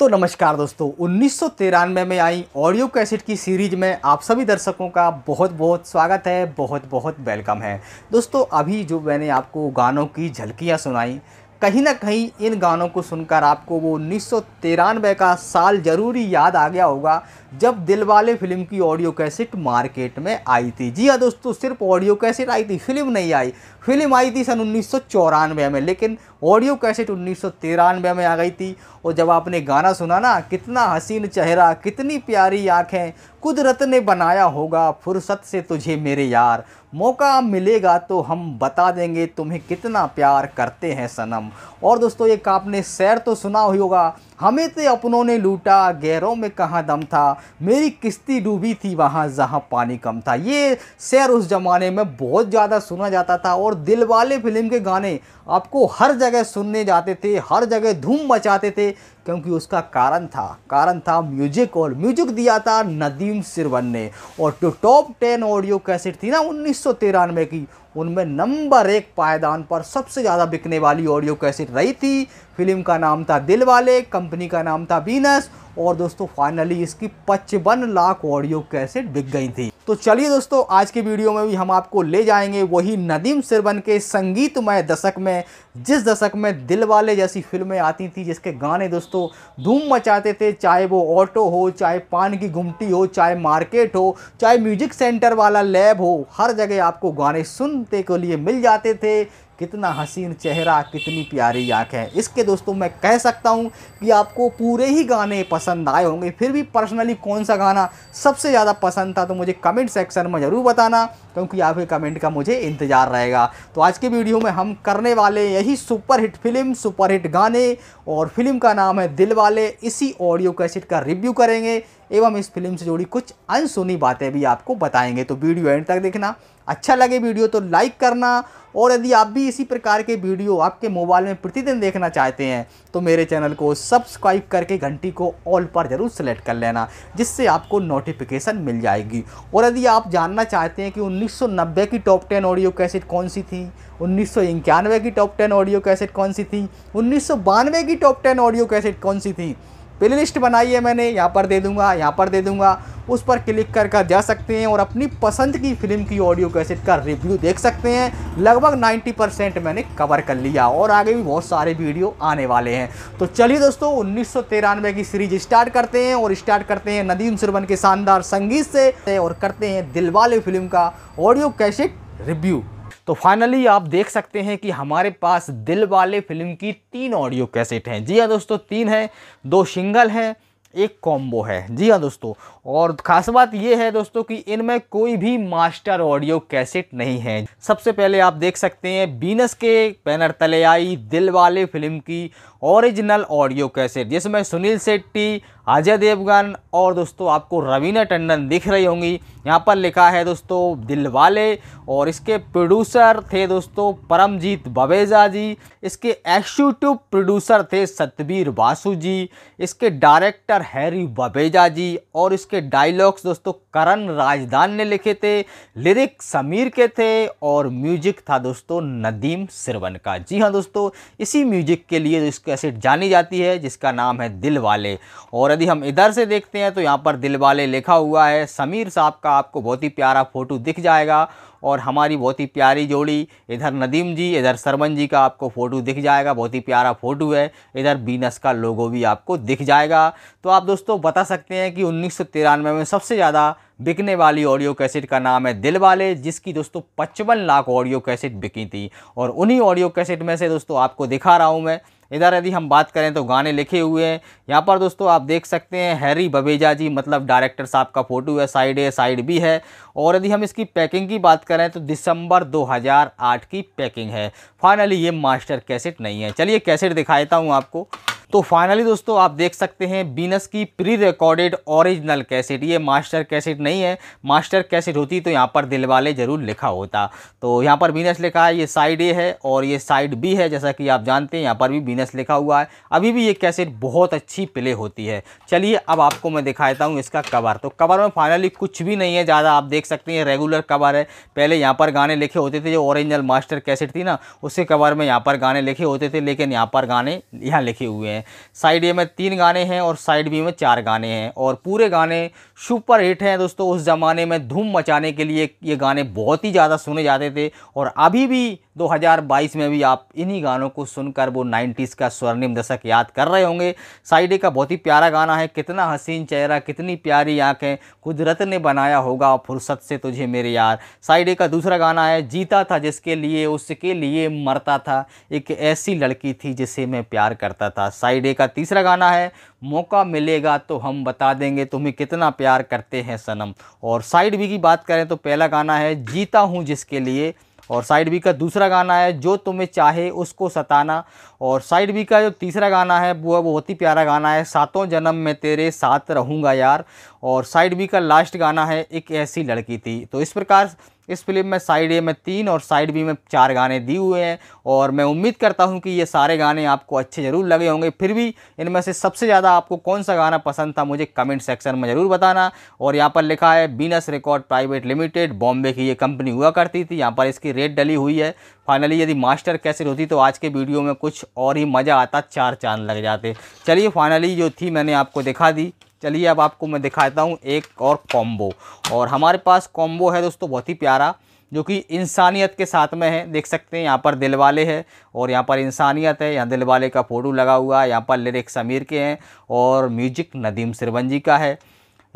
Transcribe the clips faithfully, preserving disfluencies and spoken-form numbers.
तो नमस्कार दोस्तों, उन्नीस सौ तिरानवे में आई ऑडियो कैसेट की सीरीज़ में आप सभी दर्शकों का बहुत बहुत स्वागत है, बहुत बहुत वेलकम है। दोस्तों, अभी जो मैंने आपको गानों की झलकियाँ सुनाई, कहीं ना कहीं इन गानों को सुनकर आपको वो उन्नीस सौ तिरानवे का साल ज़रूरी याद आ गया होगा जब दिलवाले फिल्म की ऑडियो कैसेट मार्केट में आई थी। जी हाँ दोस्तों, सिर्फ ऑडियो कैसेट आई थी, फिल्म नहीं आई। फिल्म आई थी सन उन्नीस सौ चौरानवे में, लेकिन ऑडियो कैसेट उन्नीस सौ तिरानवे में आ गई थी। और जब आपने गाना सुना ना, कितना हसीन चेहरा, कितनी प्यारी आँखें, कुदरत ने बनाया होगा फुर्सत से तुझे मेरे यार, मौका मिलेगा तो हम बता देंगे तुम्हें कितना प्यार करते हैं सनम। और दोस्तों, ये आपने शेर तो सुना ही होगा, हमें तो अपनों ने लूटा, गैरों में कहाँ दम था, मेरी किश्ती डूबी थी वहाँ जहाँ पानी कम था। ये शेर उस ज़माने में बहुत ज़्यादा सुना जाता था और दिलवाले फिल्म के गाने आपको हर जगह सुनने जाते थे, हर जगह धूम मचाते थे, क्योंकि उसका कारण था, कारण था म्यूजिक। और म्यूजिक दिया था नदीम श्रवण ने। और जो टॉप टेन ऑडियो कैसेट थी ना उन्नीस सौ तिरानवे की, उनमें नंबर एक पायदान पर सबसे ज़्यादा बिकने वाली ऑडियो कैसेट रही थी। फिल्म का नाम था दिलवाले, कंपनी का नाम था वीनस। और दोस्तों, फाइनली इसकी पचपन लाख ऑडियो कैसेट बिक गई थी। तो चलिए दोस्तों, आज के वीडियो में भी हम आपको ले जाएंगे वही नदीम श्रवण के संगीतमय दशक में, जिस दशक में दिलवाले जैसी फिल्में आती थी, जिसके गाने दोस्तों धूम मचाते थे, चाहे वो ऑटो हो, चाहे पान की गुमटी हो, चाहे मार्केट हो, चाहे म्यूजिक सेंटर वाला लैब हो, हर जगह आपको गाने सुनते के लिए मिल जाते थे। कितना हसीन चेहरा, कितनी प्यारी आँखें, इसके दोस्तों मैं कह सकता हूँ कि आपको पूरे ही गाने पसंद आए होंगे। फिर भी पर्सनली कौन सा गाना सबसे ज़्यादा पसंद था तो मुझे कमेंट सेक्शन में ज़रूर बताना, क्योंकि आपके कमेंट का मुझे इंतज़ार रहेगा। तो आज के वीडियो में हम करने वाले यही सुपरहिट फिल्म, सुपरहिट गाने, और फिल्म का नाम है दिलवाले, इसी ऑडियो कैसेट का रिव्यू करेंगे एवं इस फिल्म से जुड़ी कुछ अनसुनी बातें भी आपको बताएंगे। तो वीडियो एंड तक देखना, अच्छा लगे वीडियो तो लाइक करना। और यदि आप भी इसी प्रकार के वीडियो आपके मोबाइल में प्रतिदिन देखना चाहते हैं तो मेरे चैनल को सब्सक्राइब करके घंटी को ऑल पर ज़रूर सेलेक्ट कर लेना, जिससे आपको नोटिफिकेशन मिल जाएगी। और यदि आप जानना चाहते हैं कि उन्नीस सौ नब्बे की टॉप टेन ऑडियो कैसेट कौन सी थी, उन्नीस सौ इक्यानवे की टॉप टेन ऑडियो कैसेट कौन सी थी, उन्नीस सौ बानवे की टॉप टेन ऑडियो कैसेट कौन सी थी, प्ले लिस्ट बनाई है मैंने, यहाँ पर दे दूंगा, यहाँ पर दे दूंगा, उस पर क्लिक कर कर जा सकते हैं और अपनी पसंद की फिल्म की ऑडियो कैसेट का रिव्यू देख सकते हैं। लगभग नब्बे परसेंट मैंने कवर कर लिया और आगे भी बहुत सारे वीडियो आने वाले हैं। तो चलिए दोस्तों, उन्नीस सौ तिरानवे की सीरीज स्टार्ट करते हैं और स्टार्ट करते हैं नदीम श्रवण के शानदार संगीत से और करते हैं दिलवाले फिल्म का ऑडियो कैसेट रिव्यू। तो फाइनली आप देख सकते हैं कि हमारे पास दिलवाले फिल्म की तीन ऑडियो कैसेट हैं। जी हाँ दोस्तों, तीन हैं, दो सिंगल हैं, एक कॉम्बो है। जी हाँ दोस्तों, और ख़ास बात यह है दोस्तों कि इनमें कोई भी मास्टर ऑडियो कैसेट नहीं है। सबसे पहले आप देख सकते हैं वीनस के बैनर तले आई दिलवाले फिल्म की ओरिजिनल ऑडियो कैसेट, जिसमें सुनील शेट्टी, अजय देवगन और दोस्तों आपको रवीना टंडन दिख रही होंगी। यहाँ पर लिखा है दोस्तों दिलवाले और इसके प्रोड्यूसर थे दोस्तों परमजीत बवेजा जी, इसके एग्जीक्यूटिव प्रोड्यूसर थे सतबीर बासु जी, इसके डायरेक्टर हैरी बवेजा जी और इसके डायलॉग्स दोस्तों करन राजदान ने लिखे थे, लिरिक्स समीर के थे और म्यूजिक था दोस्तों नदीम श्रवण का। जी हाँ दोस्तों, इसी म्यूजिक के लिए इस कैसेट जानी जाती है जिसका नाम है दिलवाले। और यदि हम इधर से देखते हैं तो यहाँ पर दिलवाले लिखा हुआ है, समीर साहब का आपको बहुत ही प्यारा फोटो दिख जाएगा और हमारी बहुत ही प्यारी जोड़ी, इधर नदीम जी, इधर श्रवण जी का आपको फ़ोटो दिख जाएगा, बहुत ही प्यारा फ़ोटो है, इधर वीनस का लोगो भी आपको दिख जाएगा। तो आप दोस्तों बता सकते हैं कि उन्नीस सौ तिरानवे में सबसे ज़्यादा बिकने वाली ऑडियो कैसेट का नाम है दिलवाले, जिसकी दोस्तों पचपन लाख ऑडियो कैसेट बिकी थी। और उन्हीं ऑडियो कैसेट में से दोस्तों आपको दिखा रहा हूँ मैं। इधर यदि हम बात करें तो गाने लिखे हुए हैं, यहाँ पर दोस्तों आप देख सकते हैं हैरी बवेजा जी मतलब डायरेक्टर साहब का फ़ोटो है, साइड ए साइड बी है। और यदि हम इसकी पैकिंग की बात करें तो दिसंबर दो हज़ार आठ की पैकिंग है। फाइनली ये मास्टर कैसेट नहीं है। चलिए कैसेट दिखाता हूँ आपको। तो फाइनली दोस्तों आप देख सकते हैं वीनस की प्री रिकॉर्डेड ओरिजिनल कैसेट, ये मास्टर कैसेट नहीं है। मास्टर कैसेट होती तो यहाँ पर दिलवाले ज़रूर लिखा होता। तो यहाँ पर वीनस लिखा है, ये साइड ए है और ये साइड बी है, जैसा कि आप जानते हैं यहाँ पर भी वीनस लिखा हुआ है। अभी भी ये कैसेट बहुत अच्छी प्ले होती है। चलिए अब आपको मैं दिखा देता हूँ इसका कवर। तो कवर में फाइनली कुछ भी नहीं है ज़्यादा, आप देख सकते हैं रेगुलर कवर है। पहले यहाँ पर गाने लिखे होते थे, जो ओरिजिनल मास्टर कैसेट थी ना उसके कवर में यहाँ पर गाने लिखे होते थे, लेकिन यहाँ पर गाने यहाँ लिखे हुए हैं। साइड ए में तीन गाने हैं और साइड बी में चार गाने हैं, और पूरे गाने सुपर हिट हैं दोस्तों। उस ज़माने में धूम मचाने के लिए ये गाने बहुत ही ज़्यादा सुने जाते थे, और अभी भी दो हज़ार बाईस में भी आप इन्हीं गानों को सुनकर वो नाइन्टीज़ का स्वर्णिम दशक याद कर रहे होंगे। साइड ए का बहुत ही प्यारा गाना है, कितना हसीन चेहरा कितनी प्यारी आँखें, कुदरत ने बनाया होगा फुर्सत से तुझे मेरे यार। साइड ए का दूसरा गाना है, जीता था जिसके लिए उसके लिए मरता था, एक ऐसी लड़की थी जिसे मैं प्यार करता था। साइड ए का तीसरा गाना है, मौका मिलेगा तो हम बता देंगे तुम्हें कितना प्यार करते हैं सनम। और साइड बी की बात करें तो पहला गाना है जीता हूँ जिसके लिए, और साइड बी का दूसरा गाना है जो तुम्हें चाहे उसको सताना, और साइड बी का जो तीसरा गाना है वो बहुत ही प्यारा गाना है, सातों जन्म में तेरे साथ रहूँगा यार। और साइड बी का लास्ट गाना है एक ऐसी लड़की थी। तो इस प्रकार इस फिल्म में साइड ए में तीन और साइड बी में चार गाने दिए हुए हैं, और मैं उम्मीद करता हूं कि ये सारे गाने आपको अच्छे ज़रूर लगे होंगे। फिर भी इनमें से सबसे ज़्यादा आपको कौन सा गाना पसंद था मुझे कमेंट सेक्शन में ज़रूर बताना। और यहाँ पर लिखा है Venus record private limited, Bombay की ये कंपनी हुआ करती थी, यहाँ पर इसकी रेट डली हुई है। फाइनली यदि मास्टर कैसेट होती तो आज के वीडियो में कुछ और ही मज़ा आता, चार चांद लग जाते। चलिए फाइनली जो थी मैंने आपको दिखा दी। चलिए अब आपको मैं दिखाता हूँ एक और कॉम्बो, और हमारे पास कॉम्बो है दोस्तों बहुत ही प्यारा, जो कि इंसानियत के साथ में है। देख सकते हैं यहाँ पर दिलवाले है और यहाँ पर इंसानियत है, यहाँ दिलवाले का फ़ोटो लगा हुआ है, यहाँ पर लिरिक्स समीर के हैं और म्यूजिक नदीम श्रवण जी का है।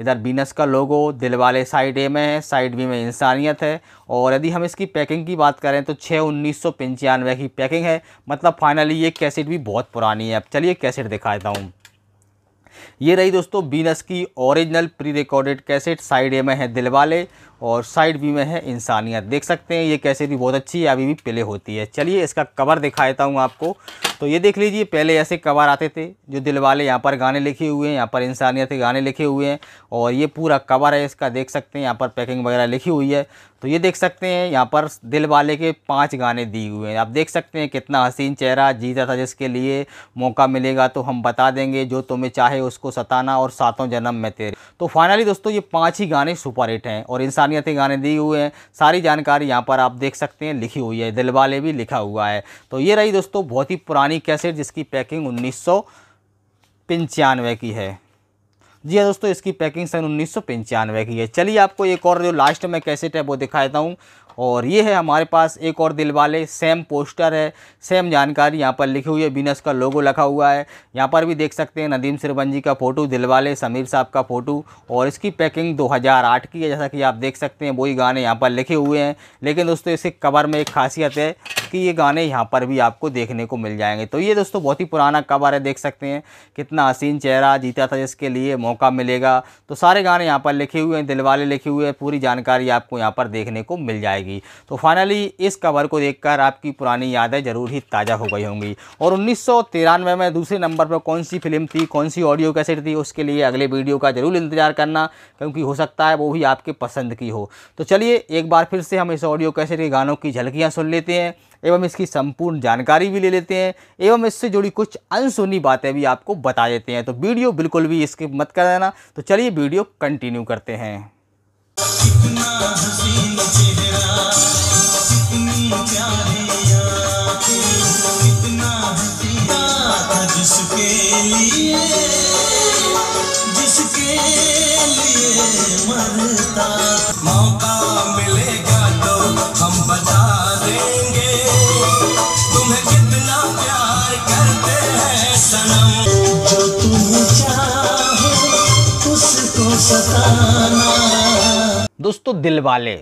इधर वीनस का लोगो, दिलवाले साइड ए में है, साइड बी में इंसानियत है। और यदि हम इसकी पैकिंग की बात करें तो छः उन्नीस सौ पंचानवे की पैकिंग है, मतलब फाइनली ये कैसेट भी बहुत पुरानी है। अब चलिए कैसेट दिखाता हूँ। ये रही दोस्तों वीनस की original pre recorded cassette. Side A में है दिलवाले और साइड बी में है इंसानियत। देख सकते हैं ये कैसेट भी बहुत अच्छी है, अभी भी प्ले होती है। चलिए इसका कवर दिखा देता हूँ आपको। तो ये देख लीजिए, पहले ऐसे कवर आते थे, जो दिलवाले यहाँ पर गाने लिखे हुए हैं, यहाँ पर इंसानियत के गाने लिखे हुए हैं, और ये पूरा कवर है इसका। देख सकते हैं यहाँ पर पैकिंग वगैरह लिखी हुई है। तो ये देख सकते हैं यहाँ पर दिलवाले के पाँच गाने दिए हुए हैं। आप देख सकते हैं कितना हसीन चेहरा, जीता था जिसके लिए, मौका मिलेगा तो हम बता देंगे, जो तुम्हें चाहे उसको सताना, और सातों जन्म में तेरे। तो फाइनली दोस्तों ये पाँच ही गाने सुपर हिट हैं और इंसानियत के गाने दिए हुए हैं। सारी जानकारी यहाँ पर आप देख सकते हैं लिखी हुई है, दिलवाले भी लिखा हुआ है। तो ये रही दोस्तों बहुत ही पुरानी कैसेट, जिसकी पैकिंग उन्नीस सौ पंचानवे की है। जी हाँ दोस्तों, इसकी पैकिंग सन उन्नीस सौ पंचानवे की है। चलिए आपको एक और जो लास्ट में कैसेट है वो दिखा देता हूँ, और ये है हमारे पास एक और दिलवाले। सेम पोस्टर है, सेम जानकारी यहाँ पर लिखी हुई है, वीनस का लोगो लगा हुआ है। यहाँ पर भी देख सकते हैं नदीम श्रवण जी का फ़ोटो, दिलवाले समीर साहब का फ़ोटो, और इसकी पैकिंग दो हज़ार आठ की है, जैसा कि आप देख सकते हैं वही गाने यहाँ पर लिखे हुए हैं। लेकिन दोस्तों इसके कवर में एक खासियत है कि ये गाने यहाँ पर भी आपको देखने को मिल जाएंगे। तो ये दोस्तों बहुत ही पुराना कवर है, देख सकते हैं कितना हसीन चेहरा, जीता था जिसके लिए, मौका मिलेगा। तो सारे गाने यहाँ पर लिखे हुए हैं, दिलवाले लिखे हुए हैं, पूरी जानकारी आपको यहाँ पर देखने को मिल जाएगी। तो फाइनली इस कवर को देखकर आपकी पुरानी यादें जरूर ही ताज़ा हो गई होंगी। और उन्नीस सौ तिरानवे में दूसरे नंबर पर कौन सी फिल्म थी, कौन सी ऑडियो कैसेट थी, उसके लिए अगले वीडियो का जरूर इंतजार करना, क्योंकि हो सकता है वो भी आपके पसंद की हो। तो चलिए एक बार फिर से हम इस ऑडियो कैसेट के गानों की झलकियाँ सुन लेते हैं, एवं इसकी संपूर्ण जानकारी भी ले लेते हैं, एवं इससे जुड़ी कुछ अनसुनी बातें भी आपको बता देते हैं। तो वीडियो बिल्कुल भी स्किप मत कर देना। तो चलिए वीडियो कंटिन्यू करते हैं। दोस्तों दिलवाले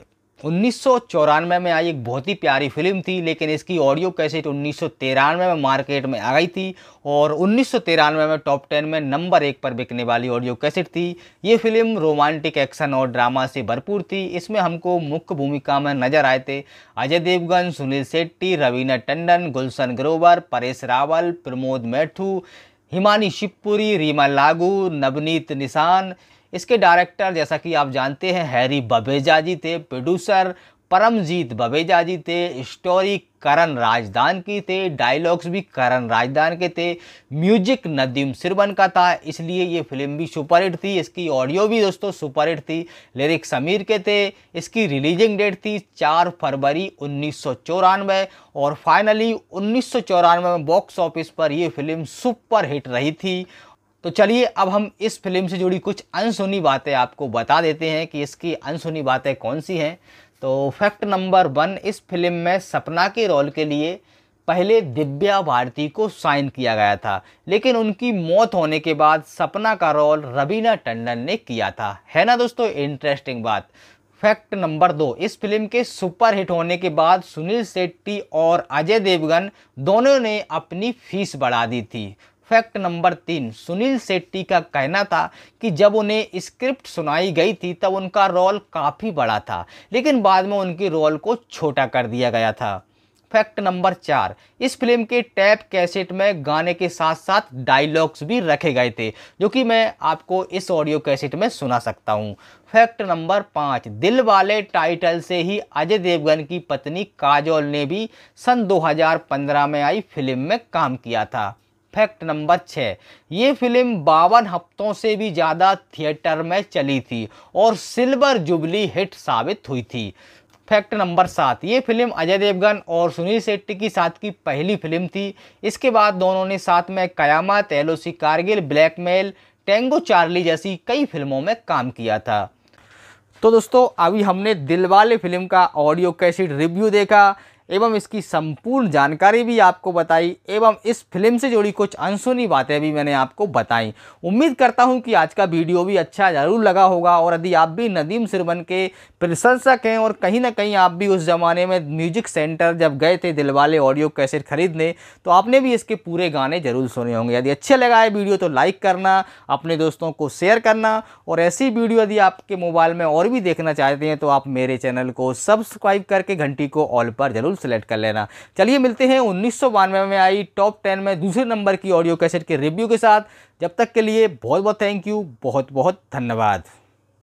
उन्नीस सौ चौरानवे में आई एक बहुत ही प्यारी फिल्म थी, लेकिन इसकी ऑडियो कैसेट उन्नीस सौ तिरानवे में मार्केट में आ गई थी, और उन्नीस सौ तिरानवे में टॉप टेन में नंबर एक पर बिकने वाली ऑडियो कैसेट थी। ये फिल्म रोमांटिक एक्शन और ड्रामा से भरपूर थी। इसमें हमको मुख्य भूमिका में नजर आए थे अजय देवगन, सुनील शेट्टी, रवीना टंडन, गुलशन ग्रोवर, परेश रावल, प्रमोद मैथू, हिमानी शिवपुरी, रीमा लागू, नवनीत निशान। इसके डायरेक्टर जैसा कि आप जानते हैं हैरी बवेजा जी थे, प्रोड्यूसर परमजीत बवेजा जी थे, स्टोरी करण राजदान की थे, डायलॉग्स भी करण राजदान के थे, म्यूजिक नदीम श्रवण का था। इसलिए ये फिल्म भी सुपरहिट थी, इसकी ऑडियो भी दोस्तों सुपरहिट थी, लिरिक्स समीर के थे। इसकी रिलीजिंग डेट थी चार फरवरी उन्नीस सौ चौरानवे और फाइनली उन्नीस सौ चौरानवे में बॉक्स ऑफिस पर ये फिल्म सुपरहिट रही थी। तो चलिए अब हम इस फिल्म से जुड़ी कुछ अनसुनी बातें आपको बता देते हैं कि इसकी अनसुनी बातें कौन सी हैं। तो फैक्ट नंबर वन, इस फिल्म में सपना के रोल के लिए पहले दिव्या भारती को साइन किया गया था, लेकिन उनकी मौत होने के बाद सपना का रोल रवीना टंडन ने किया था। है ना दोस्तों इंटरेस्टिंग बात। फैक्ट नंबर दो, इस फिल्म के सुपरहिट होने के बाद सुनील शेट्टी और अजय देवगन दोनों ने अपनी फीस बढ़ा दी थी। फैक्ट नंबर तीन, सुनील शेट्टी का कहना था कि जब उन्हें स्क्रिप्ट सुनाई गई थी तब उनका रोल काफ़ी बड़ा था, लेकिन बाद में उनके रोल को छोटा कर दिया गया था। फैक्ट नंबर चार, इस फिल्म के टैप कैसेट में गाने के साथ साथ डायलॉग्स भी रखे गए थे, जो कि मैं आपको इस ऑडियो कैसेट में सुना सकता हूँ। फैक्ट नंबर पाँच, दिलवाले टाइटल से ही अजय देवगन की पत्नी काजोल ने भी सन दो हज़ार पंद्रह में आई फिल्म में काम किया था। फैक्ट नंबर छः, ये फिल्म बावन हफ्तों से भी ज़्यादा थिएटर में चली थी और सिल्वर जुबली हिट साबित हुई थी। फैक्ट नंबर सात, ये फिल्म अजय देवगन और सुनील शेट्टी की साथ की पहली फिल्म थी। इसके बाद दोनों ने साथ में Qayamat, LOC Kargil, Blackmail, Tango Charlie जैसी कई फिल्मों में काम किया था। तो दोस्तों अभी हमने दिलवाले फिल्म का ऑडियो कैसेट रिव्यू देखा एवं इसकी संपूर्ण जानकारी भी आपको बताई एवं इस फिल्म से जुड़ी कुछ अनसुनी बातें भी मैंने आपको बताई। उम्मीद करता हूं कि आज का वीडियो भी अच्छा ज़रूर लगा होगा और यदि आप भी नदीम श्रवण के प्रशंसक हैं और कहीं ना कहीं आप भी उस ज़माने में म्यूजिक सेंटर जब गए थे दिलवाले ऑडियो कैसेट खरीदने, तो आपने भी इसके पूरे गाने ज़रूर सुने होंगे। यदि अच्छे लगा है वीडियो तो लाइक करना, अपने दोस्तों को शेयर करना और ऐसी वीडियो यदि आपके मोबाइल में और भी देखना चाहते हैं तो आप मेरे चैनल को सब्सक्राइब करके घंटी को ऑल पर ज़रूर सेलेक्ट कर लेना। चलिए मिलते हैं उन्नीस सौ बानवे में आई टॉप टेन में दूसरे नंबर की ऑडियो कैसेट के रिव्यू के साथ। जब तक के लिए बहुत बहुत थैंक यू, बहुत बहुत धन्यवाद।